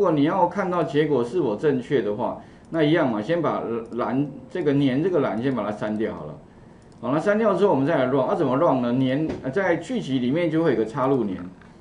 果你要看到结果是否正确的话，那一样嘛，先把栏这个年这个栏先把它删掉好了。好，那删掉之后我们再来 run， 怎么 run 呢？年在去集里面就会有个插入年。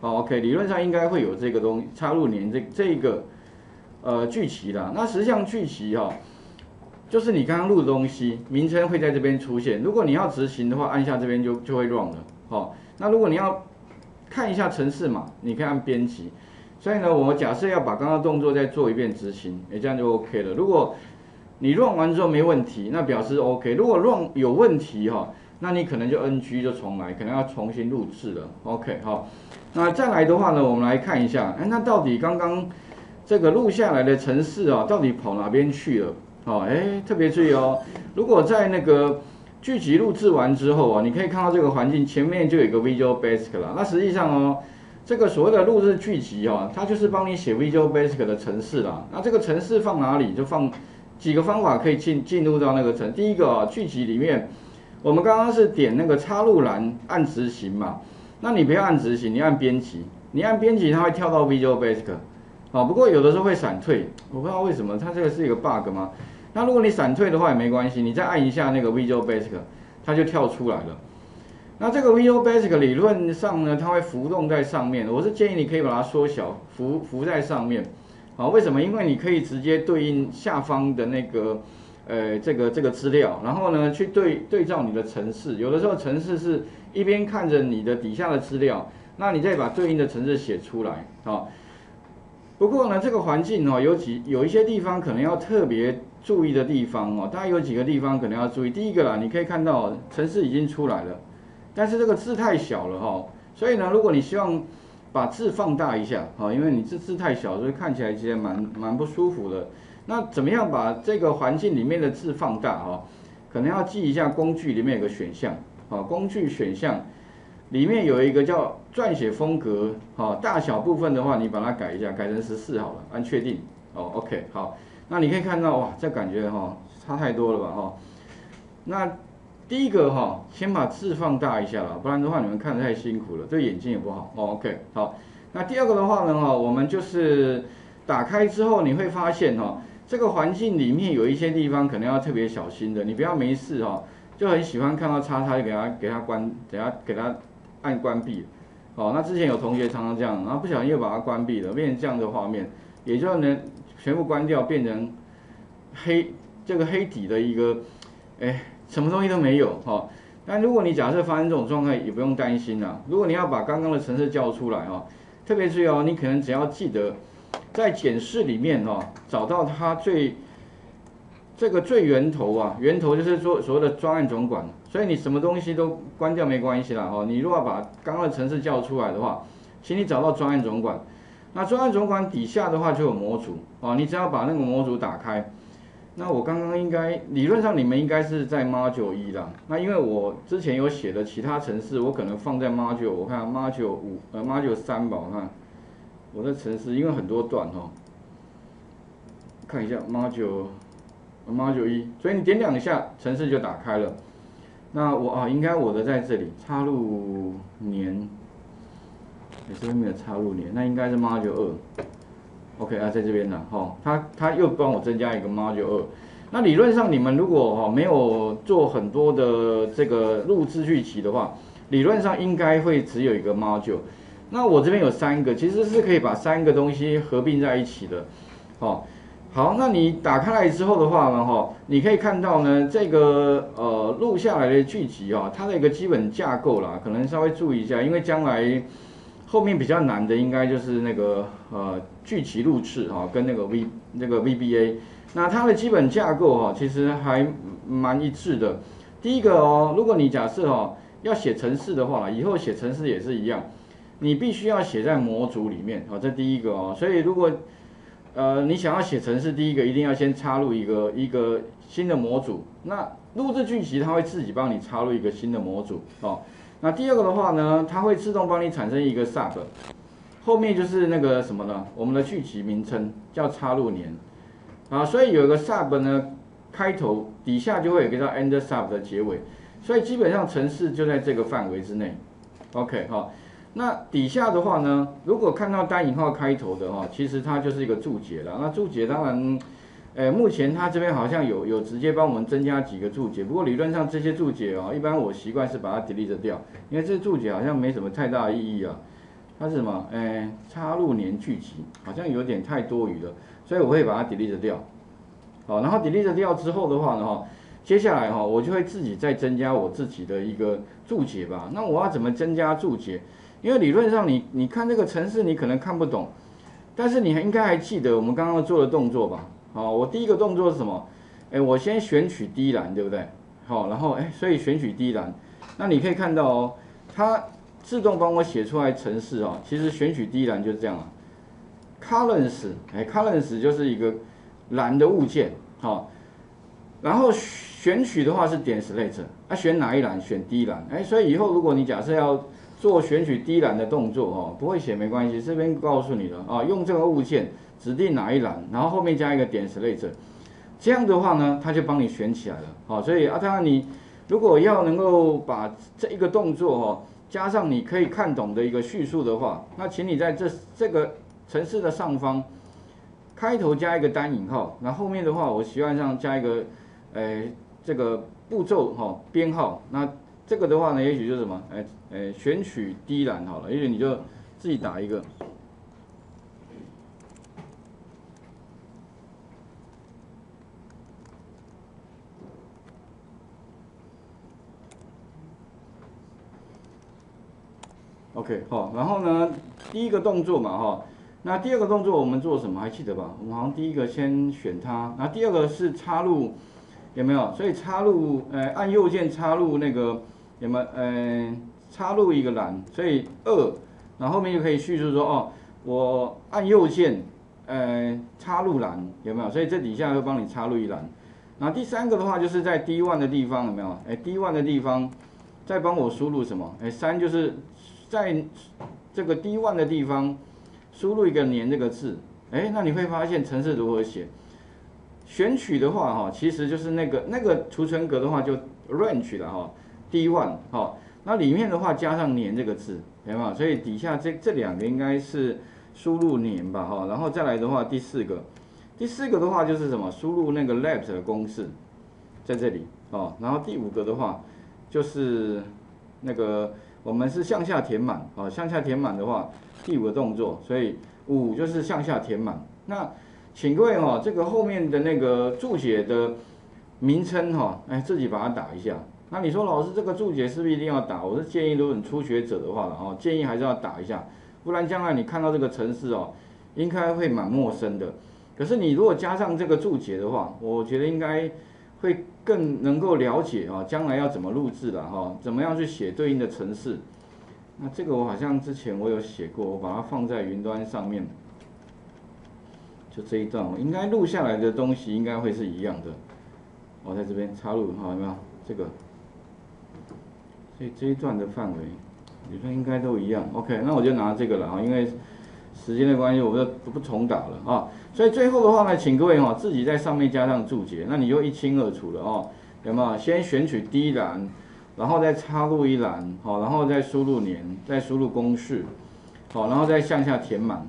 好 ，OK， 理论上应该会有这个东西插入年这个巨集啦。那实际上巨集哈、哦，就是你刚刚录的东西，名称会在这边出现。如果你要执行的话，按下这边就会 run 了。好、哦，那如果你要看一下程式码，你可以按编辑。所以呢，我假设要把刚刚动作再做一遍执行，这样就 OK 了。如果你 run 完之后没问题，那表示 OK。如果 run 有问题哈、哦，那你可能就 NG 就重来，可能要重新录制了。OK， 好、哦。 那再来的话呢，我们来看一下，哎，那到底刚刚这个录下来的程式啊，到底跑哪边去了？哦，哎，特别注意哦，如果在那个剧集录制完之后啊，你可以看到这个环境前面就有一个 Visual Basic 啦。那实际上哦，这个所谓的录制剧集啊，它就是帮你写 Visual Basic 的程式啦。那这个程式放哪里？就放几个方法可以进入到那个程。第一个啊，剧集里面，我们刚刚是点那个插入栏按执行嘛。 那你不要按执行，你按编辑，你按编辑它会跳到 Visual Basic， 好，不过有的时候会闪退，我不知道为什么，它这个是一个 bug 嘛。那如果你闪退的话也没关系，你再按一下那个 Visual Basic， 它就跳出来了。那这个 Visual Basic 理论上呢，它会浮动在上面，我是建议你可以把它缩小，浮在上面。好，为什么？因为你可以直接对应下方的那个这个资料，然后呢去对照你的程式，有的时候程式是。 一边看着你的底下的资料，那你再把对应的程式写出来啊。不过呢，这个环境哦，有一些地方可能要特别注意的地方哦。大概有几个地方可能要注意。第一个啦，你可以看到程式已经出来了，但是这个字太小了哈，所以呢，如果你希望把字放大一下啊，因为你这字太小，所以看起来其实蛮不舒服的。那怎么样把这个环境里面的字放大哈？可能要记一下工具里面有个选项。 好，工具选项里面有一个叫撰写风格，好，大小部分的话，你把它改一下，改成14好了，按确定。哦 ，OK， 好，那你可以看到哇，这感觉哈差太多了吧哈。那第一个哈，先把字放大一下啦，不然的话你们看得太辛苦了，对眼睛也不好。哦 ，OK， 好，那第二个的话呢哈，我们就是打开之后你会发现哈，这个环境里面有一些地方可能要特别小心的，你不要没事哈。 就很喜欢看到叉叉就给它关，给它按关闭，哦，那之前有同学常常这样，然后不小心又把它关闭了，变成这样的画面，也就能全部关掉，变成黑底的一个，哎，什么东西都没有哈。但如果你假设发生这种状态，也不用担心啦。如果你要把刚刚的程式叫出来哈，特别注意哦，你可能只要记得在检视里面哈，找到它最。 这个最源头啊，源头就是说所谓的专案总管，所以你什么东西都关掉没关系啦。哦，你如果要把刚刚的程式叫出来的话，请你找到专案总管。那专案总管底下的话就有模组哦，你只要把那个模组打开。那我刚刚应该理论上你们应该是在 Module 1啦。那因为我之前有写的其他程式，我可能放在 Module， 我看 Module 5Module 3吧，我看我的程式因为很多段哦，看一下 Module。 Module 1，所以你点两下，程式就打开了。那我啊，应该我的在这里，插入年，这边没有插入年，那应该是 Module 2。OK 啊，在这边呢，哦，它又帮我增加一个 Module 2。那理论上你们如果哈、哦、没有做很多的这个录制剧集的话，理论上应该会只有一个 Module。那我这边有3个，其实是可以把3个东西合并在一起的，哦。 好，那你打开来之后的话呢，哈，你可以看到呢，这个录下来的剧集啊，它的一个基本架构啦，可能稍微注意一下，因为将来后面比较难的应该就是那个剧集录制啊，跟那个 VBA， 那它的基本架构哈、啊，其实还蛮一致的。第一个哦，如果你假设哦要写程式的话啦，以后写程式也是一样，你必须要写在模组里面啊，这第一个哦，所以如果 你想要写程式，第一个一定要先插入一个新的模组。那录制剧集它会自己帮你插入一个新的模组哦。那第二个的话呢，它会自动帮你产生一个 sub， 后面就是那个什么呢？我们的剧集名称叫插入年啊，所以有一个 sub 呢，开头底下就会有一个叫 end sub 的结尾，所以基本上程式就在这个范围之内。OK 哈、哦。那底下的话呢，如果看到单引号开头的哈，其实它就是一个注解了。那注解当然，目前它这边好像有直接帮我们增加几个注解，不过理论上这些注解哦，一般我习惯是把它 delete 掉，因为这注解好像没什么太大的意义啊。 它是什么？插入年聚集好像有点太多余了，所以我会把它 delete 掉。好，然后 delete 掉之后的话呢，哈，接下来哈，我就会自己再增加我自己的一个注解吧。那我要怎么增加注解？因为理论上你看这个程式，你可能看不懂，但是你应该还记得我们刚刚做的动作吧？好，我第一个动作是什么？我先选取第一栏，对不对？好，然后所以选取第一栏，那你可以看到哦，它 自动帮我写出来程式哦，其实选取第一栏就是这样啊。Columns， Columns 就是一个栏的物件，好。然后选取的话是点 select， 选哪一栏？选第一栏，所以以后如果你假设要做选取第一栏的动作哦，不会写没关系，这边告诉你了啊，用这个物件指定哪一栏，然后后面加一个点 select， 这样的话呢，它就帮你选起来了，好。所以啊，当然你如果要能够把这一个动作哦， 加上你可以看懂的一个叙述的话，那请你在这个程式的上方开头加一个单引号，那后面的话我习惯上加一个，这个步骤哈编号。那这个的话呢，也许就是什么，选取第一栏好了，也许你就自己打一个。OK， 好，然后呢，第一个动作嘛，哈，那第二个动作我们做什么？还记得吧？我们好像第一个先选它，然后第二个是插入，有没有？所以插入，按右键插入那个，有没有？插入一个栏，所以2，然后后面就可以叙述说，哦，我按右键，插入栏，有没有？所以这底下会帮你插入一栏。然后第三个的话，就是在 D1 的地方，有没有？D1 的地方再帮我输入什么？3就是 在这个 D1 的地方输入一个年这个字，那你会发现程式如何写。选取的话，哈，其实就是那个储存格的话就 range 了哈 ，D1 哈，那里面的话加上年这个字，对吧？所以底下这两个应该是输入年吧哈，然后再来的话第四个的话就是什么？输入那个 labs 的公式在这里哦，然后第5个的话就是那个 我们是向下填满啊，向下填满的话，第5个动作，所以5就是向下填满。那请各位哈，这个后面的那个注解的名称哈，自己把它打一下。那你说老师这个注解是不是一定要打？我是建议，如果你初学者的话了哦，建议还是要打一下，不然将来你看到这个程式哦，应该会蛮陌生的。可是你如果加上这个注解的话，我觉得应该 会更能够了解啊，将来要怎么录制了哈，怎么样去写对应的程式。那这个我好像之前我有写过，我把它放在云端上面。就这一段，我应该录下来的东西应该会是一样的。我在这边插入好，有没有这个？所以这一段的范围，理论应该都一样。OK， 那我就拿这个了啊，因为 时间的关系，我就不重打了啊。所以最后的话呢，请各位哈自己在上面加上注解，那你就一清二楚了哦。有没有？先选取第一栏，然后再插入一栏，好，然后再输入年，再输入公式，好，然后再向下填满。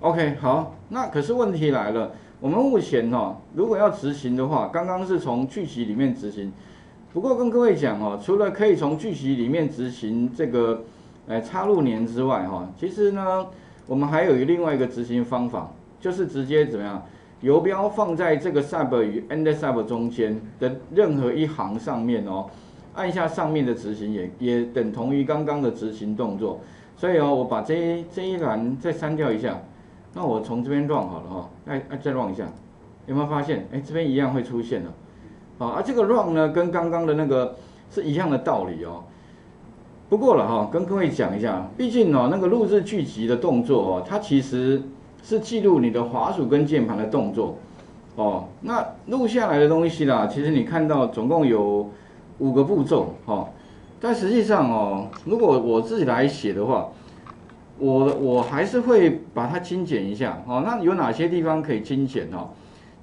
OK， 好。那可是问题来了，我们目前哈，如果要执行的话，刚刚是从句集里面执行。不过跟各位讲哦，除了可以从句集里面执行这个插入年之外哈，其实呢， 我们还有另外一个执行方法，就是直接怎么样，游标放在这个 sub 与 end sub 中间的任何一行上面哦，按下上面的执行也等同于刚刚的执行动作。所以哦，我把这一栏再删掉一下，那我从这边 run 好了哈，再 run 一下，有没有发现？这边一样会出现了。好，这个 run 呢跟刚刚的那个是一样的道理哦。 不过了哈，跟各位讲一下，毕竟哦，那个录制剧集的动作哦，它其实是记录你的滑鼠跟键盘的动作哦。那录下来的东西啦，其实你看到总共有5个步骤哦，但实际上哦，如果我自己来写的话，我还是会把它精简一下哦。那有哪些地方可以精简哦？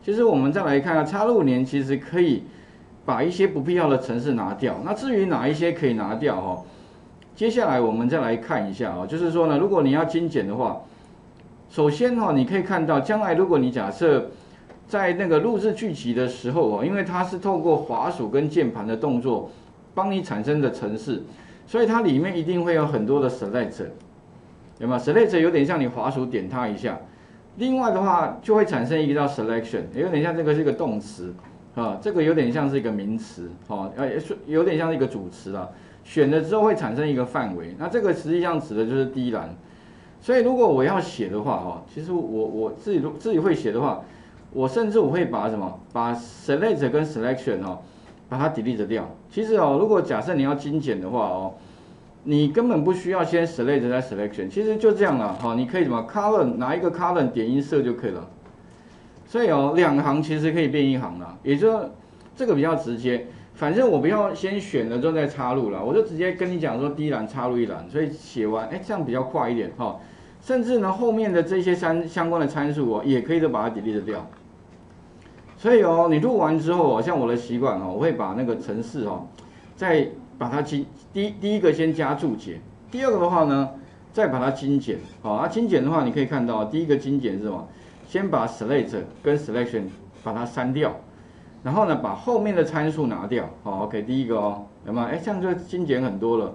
其实我们再来看啊，插入年其实可以把一些不必要的程式拿掉。那至于哪一些可以拿掉哦，接下来我们再来看一下啊，就是说呢，如果你要精简的话，首先哈，你可以看到将来如果你假设在那个录制剧集的时候啊，因为它是透过滑鼠跟键盘的动作帮你产生的程式，所以它里面一定会有很多的 select， 有没有 ？select 有点像你滑鼠点它一下。另外的话就会产生一个叫 selection， 有点像这个是一个动词啊，这个有点像是一个名词啊，有点像是一个主词啦。选了之后会产生一个范围，那这个实际上指的就是第一栏。所以如果我要写的话啊，其实我自己会写的话，我甚至我会把什么把 select 跟 selection 哦，把它 delete 掉。其实哦，如果假设你要精简的话哦，你根本不需要先 select 再 selection， 其实就这样了哈。你可以什么 column 拿一个 column 点音色就可以了。所以哦，两行其实可以变一行了，也就是这个比较直接。反正我不要先选了之后再插入了，我就直接跟你讲说第一栏插入一栏，所以写完哎这样比较快一点哈。甚至呢后面的这些相关的参数哦，也可以都把它 delete 掉。所以哦，你录完之后哦，像我的习惯哦，我会把那个程式哦再把它第一个先加注解，第二个的话呢，再把它精简。好，啊精简的话，你可以看到第一个精简是什么？先把 select 跟 selection 把它删掉，然后呢把后面的参数拿掉。好 ，OK， 第一个哦，有没有？哎，这样就精简很多了。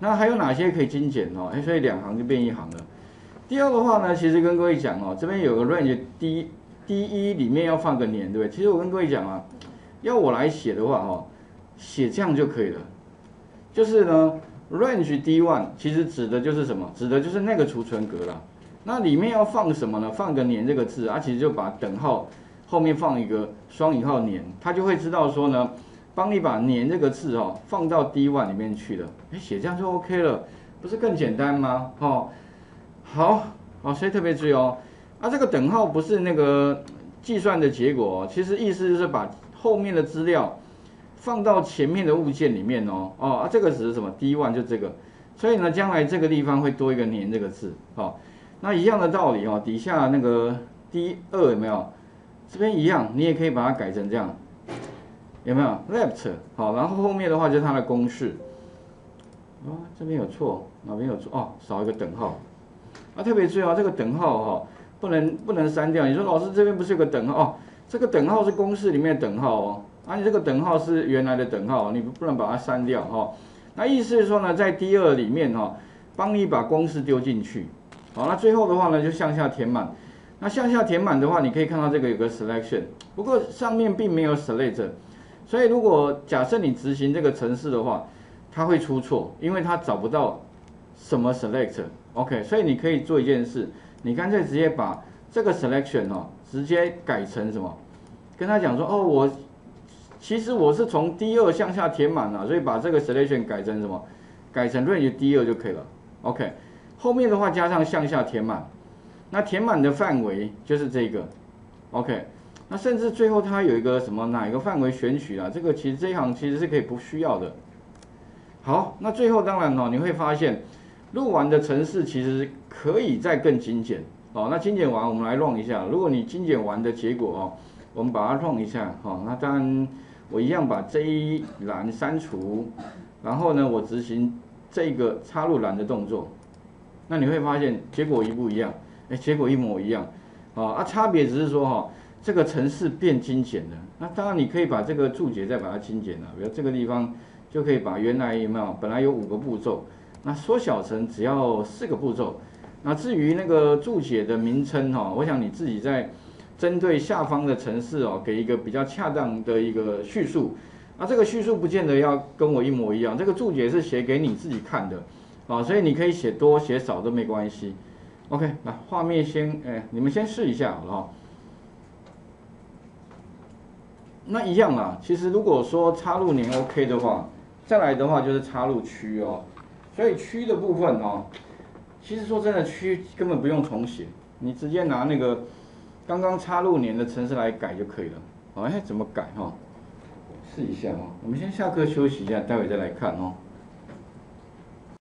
那还有哪些可以精简哦？哎，所以两行就变一行了。第二的话呢，其实跟各位讲哦，这边有个 range D1里面要放个年，对不对？其实我跟各位讲啊，要我来写的话哦，写这样就可以了。就是呢 ，range D1 其实指的就是什么？指的就是那个储存格啦。那里面要放什么呢？放个年这个字啊，其实就把等号后面放一个双引号年，它就会知道说呢，帮你把年这个字哦放到 D1 里面去了。哎，写这样就 OK 了，不是更简单吗？哦，好，哦，所以特别注意哦，啊，这个等号不是那个计算的结果哦，其实意思就是把后面的资料放到前面的物件里面哦，哦啊，这个只是什么 D1 就这个，所以呢，将来这个地方会多一个年这个字，哦，那一样的道理哦，底下那个 D2 有没有？这边一样，你也可以把它改成这样，有没有 ？left 好，然后后面的话就是它的公式，哦，这边有错，哪边有错？哦，少一个等号，啊，特别注意哦，这个等号哈、哦，不能删掉。你说老师这边不是有个等号哦？这个等号是公式里面的等号哦。啊，你这个等号是原来的等号，你不能把它删掉哈、哦。那意思是说呢，在D2里面哈、哦，帮你把公式丢进去。好，那最后的话呢，就向下填满。那向下填满的话，你可以看到这个有个 selection， 不过上面并没有 select， 所以如果假设你执行这个程式的话，它会出错，因为它找不到什么 select。OK， 所以你可以做一件事，你干脆直接把这个 selection 哦，直接改成什么？跟他讲说，哦我。其实我是从 D2 向下填满了，所以把这个 selection 改成什么？改成 range D2 就可以了。OK， 后面的话加上向下填满，那填满的范围就是这个。OK， 那甚至最后它有一个什么哪一个范围选取啊？这个其实这一行其实是可以不需要的。好，那最后当然哦，你会发现录完的程式其实可以再更精简。哦，那精简完我们来 run 一下，如果你精简完的结果哦，我们把它 run 一下。哦，那当然。我一样把这一栏删除，然后呢，我执行这个插入栏的动作，那你会发现结果一不一样？哎，结果一模一样，啊，差别只是说哈，这个程式变精简了。那当然你可以把这个注解再把它精简了，比如这个地方就可以把原来有没有本来有5个步骤，那缩小成只要4个步骤。那至于那个注解的名称哈，我想你自己在。针对下方的程式哦，给一个比较恰当的一个叙述，啊，这个叙述不见得要跟我一模一样，这个注解是写给你自己看的，啊，所以你可以写多写少都没关系。OK， 那画面先，哎，你们先试一下好了、哦。那一样啦，其实如果说插入年 OK 的话，再来的话就是插入区哦，所以区的部分哦，其实说真的区根本不用重写，你直接拿那个。刚刚插入年的程式来改就可以了。哦，哎，怎么改哈、哦？试一下哦。我们先下课休息一下，待会再来看哦。